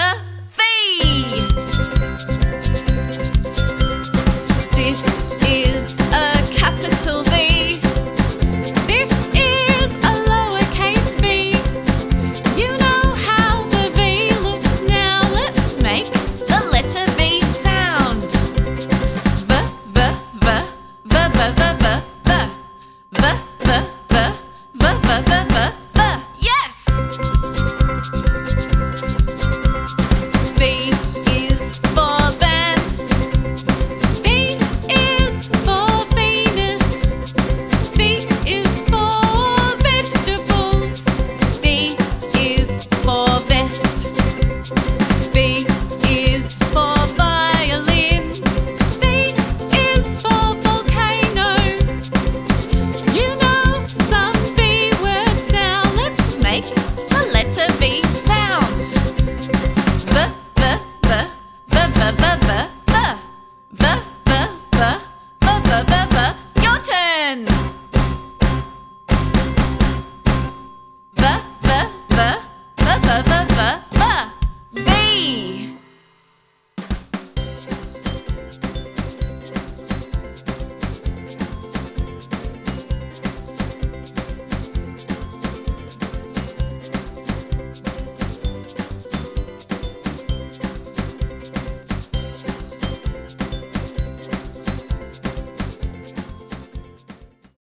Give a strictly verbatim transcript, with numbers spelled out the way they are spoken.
Letter